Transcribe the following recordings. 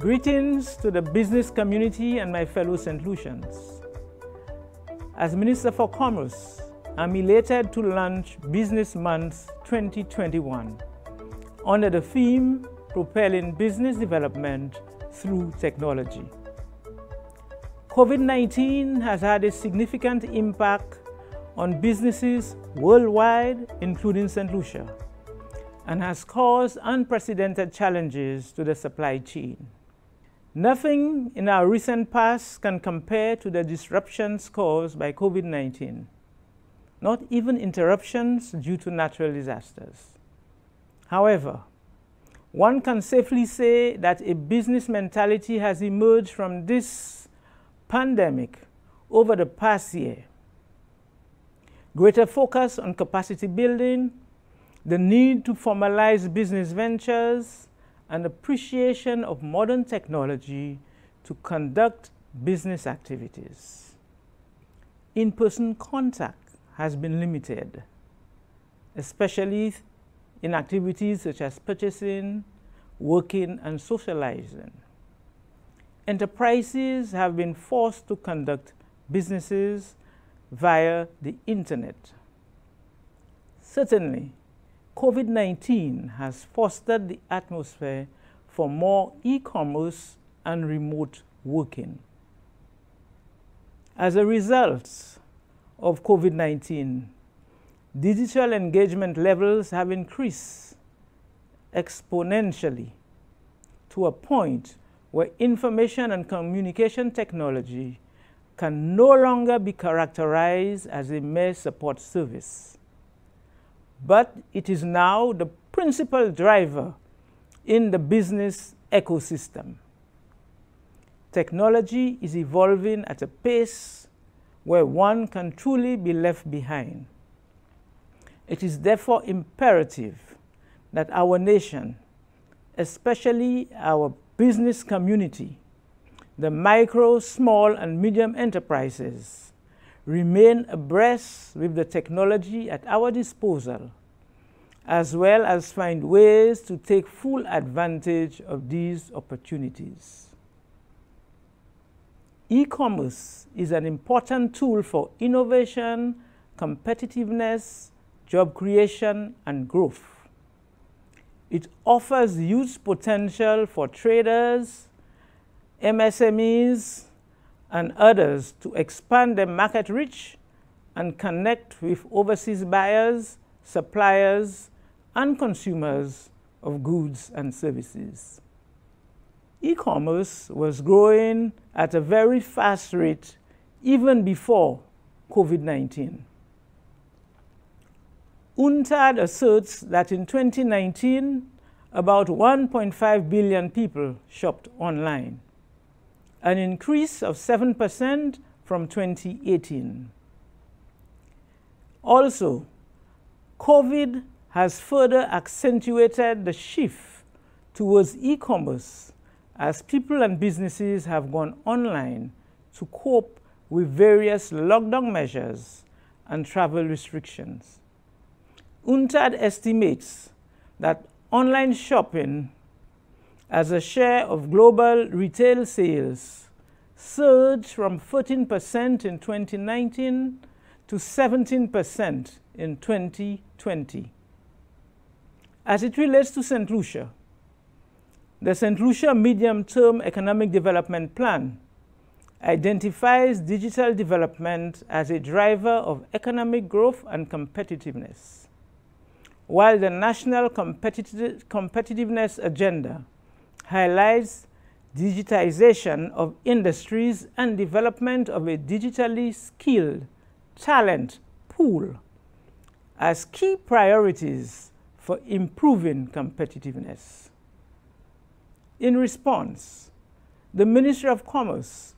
Greetings to the business community and my fellow St. Lucians. As Minister for Commerce, I'm elated to launch Business Month 2021 under the theme Propelling Business Development Through Technology. COVID-19 has had a significant impact on businesses worldwide, including St. Lucia, and has caused unprecedented challenges to the supply chain. Nothing in our recent past can compare to the disruptions caused by COVID-19, not even interruptions due to natural disasters. However, one can safely say that a business mentality has emerged from this pandemic over the past year. Greater focus on capacity building, the need to formalize business ventures, and appreciation of modern technology to conduct business activities. In-person contact has been limited, especially in activities such as purchasing, working, and socializing. Enterprises have been forced to conduct businesses via the internet. Certainly, COVID-19 has fostered the atmosphere for more e-commerce and remote working. As a result of COVID-19, digital engagement levels have increased exponentially to a point where information and communication technology can no longer be characterized as a mere support service, but it is now the principal driver in the business ecosystem. Technology is evolving at a pace where one can truly be left behind. It is therefore imperative that our nation, especially our business community, the micro, small, and medium enterprises, remain abreast with the technology at our disposal, as well as find ways to take full advantage of these opportunities. E-commerce is an important tool for innovation, competitiveness, job creation, and growth. It offers huge potential for traders, MSMEs, and others to expand their market reach and connect with overseas buyers, suppliers, and consumers of goods and services. E-commerce was growing at a very fast rate even before COVID-19. UNCTAD asserts that in 2019, about 1.5 billion people shopped online, an increase of 7% from 2018. Also, COVID has further accentuated the shift towards e-commerce as people and businesses have gone online to cope with various lockdown measures and travel restrictions. UNCTAD estimates that online shopping as a share of global retail sales surged from 13% in 2019 to 17% in 2020. As it relates to St. Lucia, the St. Lucia Medium-Term Economic Development Plan identifies digital development as a driver of economic growth and competitiveness, while the National Competitiveness Agenda highlights digitization of industries and development of a digitally skilled talent pool as key priorities for improving competitiveness. In response, the Ministry of Commerce,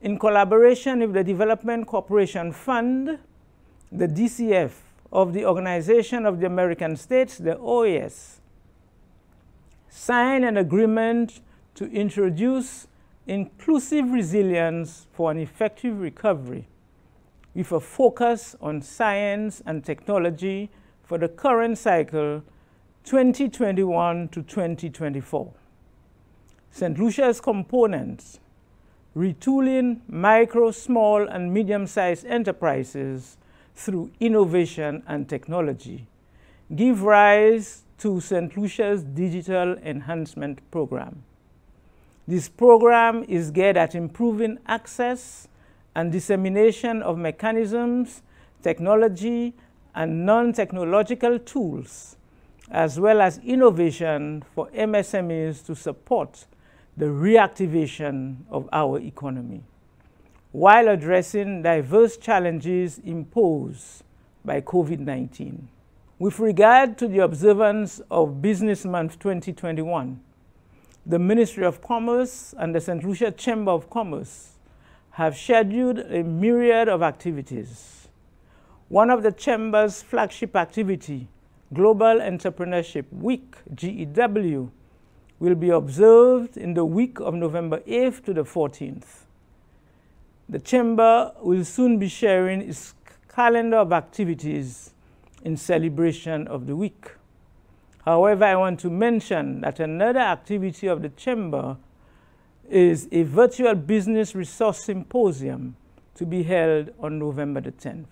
in collaboration with the Development Corporation Fund, the DCF, of the Organization of the American States, the OAS, signed an agreement to introduce inclusive resilience for an effective recovery with a focus on science and technology for the current cycle 2021 to 2024. St. Lucia's components, retooling micro, small, and medium-sized enterprises through innovation and technology, give rise to St. Lucia's Digital Enhancement Program. This program is geared at improving access and dissemination of mechanisms, technology, and non-technological tools, as well as innovation for MSMEs to support the reactivation of our economy, while addressing diverse challenges imposed by COVID-19. With regard to the observance of Business Month 2021, the Ministry of Commerce and the St. Lucia Chamber of Commerce have scheduled a myriad of activities. One of the Chamber's flagship activity, Global Entrepreneurship Week, GEW, will be observed in the week of November 8th to the 14th. The Chamber will soon be sharing its calendar of activities in celebration of the week. However, I want to mention that another activity of the Chamber is a virtual business resource symposium to be held on November the 10th.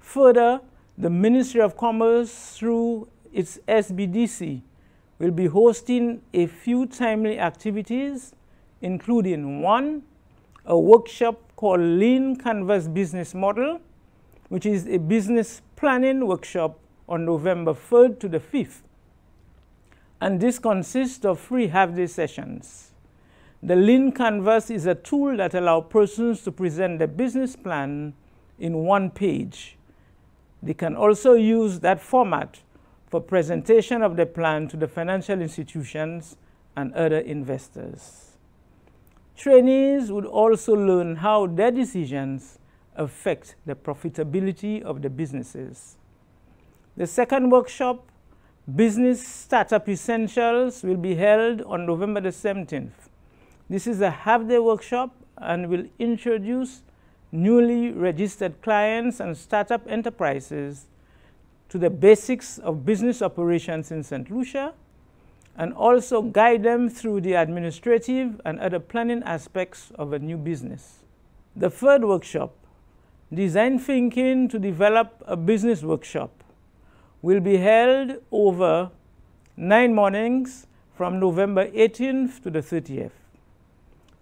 Further, the Ministry of Commerce, through its SBDC, will be hosting a few timely activities, including one, a workshop called Lean Canvas Business Model, which is a business planning workshop on November 3rd to the 5th. And this consists of 3 half-day sessions. The Lean Canvas is a tool that allows persons to present their business plan in one page. They can also use that format for presentation of the plan to the financial institutions and other investors. Trainees would also learn how their decisions affect the profitability of the businesses. The second workshop, Business Startup Essentials, will be held on November the 17th. This is a half-day workshop and will introduce newly registered clients and startup enterprises to the basics of business operations in St. Lucia, and also guide them through the administrative and other planning aspects of a new business. The third workshop, Design Thinking to Develop a Business Workshop, will be held over 9 mornings from November 18th to the 30th.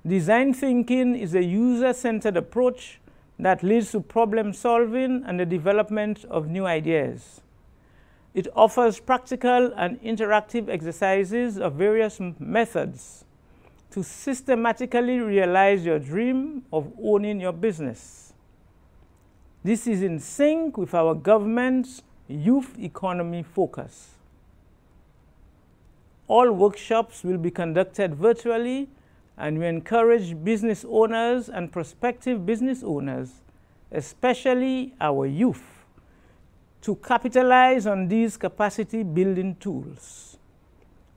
Design thinking is a user-centered approach that leads to problem solving and the development of new ideas. It offers practical and interactive exercises of various methods to systematically realize your dream of owning your business. This is in sync with our government's youth economy focus. All workshops will be conducted virtually, and we encourage business owners and prospective business owners, especially our youth, to capitalize on these capacity-building tools.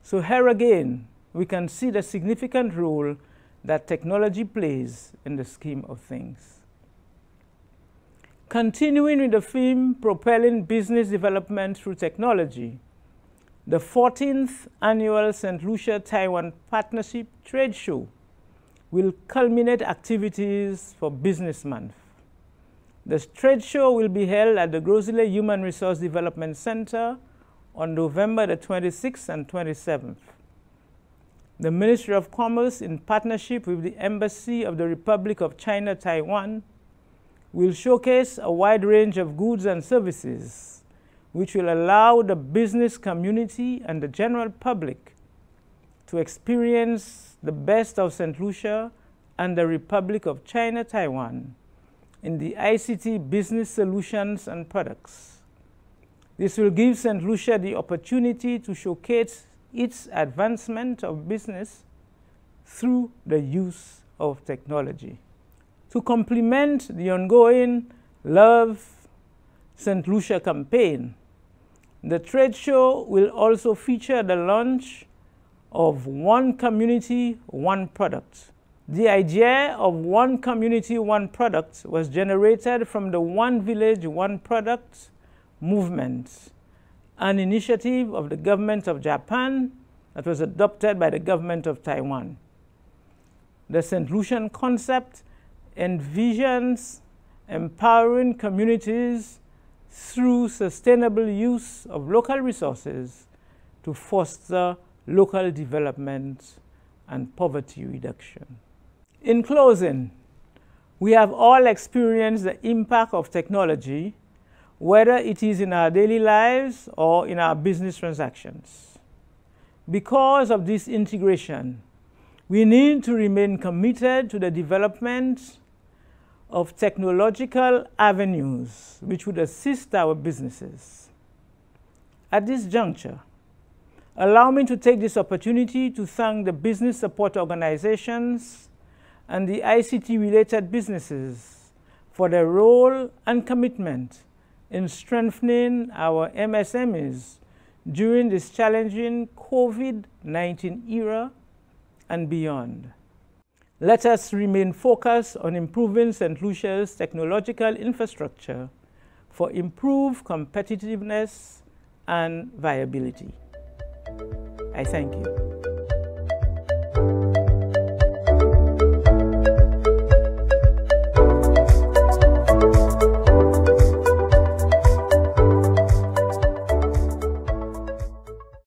So here again, we can see the significant role that technology plays in the scheme of things. Continuing with the theme, propelling business development through technology, the 14th annual St. Lucia Taiwan Partnership Trade Show will culminate activities for Business Month. The trade show will be held at the Grosjele Human Resource Development Center on November the 26th and 27th. The Ministry of Commerce, in partnership with the Embassy of the Republic of China, Taiwan, will showcase a wide range of goods and services, which will allow the business community and the general public to experience the best of St. Lucia and the Republic of China, Taiwan, in the ICT business solutions and products. This will give St. Lucia the opportunity to showcase its advancement of business through the use of technology. To complement the ongoing Love St. Lucia campaign, the trade show will also feature the launch of One Community, One Product. The idea of One Community, One Product was generated from the One Village, One Product movement, an initiative of the government of Japan that was adopted by the government of Taiwan. The St. Lucian concept envisions empowering communities through sustainable use of local resources to foster local development and poverty reduction. In closing, we have all experienced the impact of technology, whether it is in our daily lives or in our business transactions. Because of this integration, we need to remain committed to the development of technological avenues which would assist our businesses. At this juncture, allow me to take this opportunity to thank the business support organizations and the ICT-related businesses for their role and commitment in strengthening our MSMEs during this challenging COVID-19 era and beyond. Let us remain focused on improving St. Lucia's technological infrastructure for improved competitiveness and viability. I thank you.